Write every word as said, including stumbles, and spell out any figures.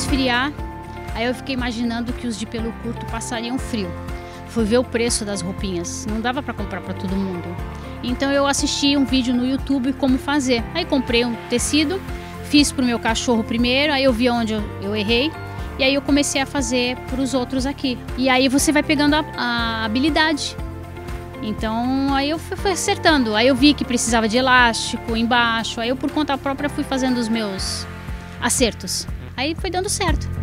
esfriar, aí eu fiquei imaginando que os de pelo curto passariam frio. Fui ver o preço das roupinhas, não dava para comprar para todo mundo. Então eu assisti um vídeo no YouTube como fazer. Aí comprei um tecido, fiz para o meu cachorro primeiro, aí eu vi onde eu, eu errei. E aí eu comecei a fazer para os outros aqui. E aí você vai pegando a, a habilidade. Então aí eu fui, fui acertando. Aí eu vi que precisava de elástico embaixo. Aí eu por conta própria fui fazendo os meus acertos. Aí foi dando certo.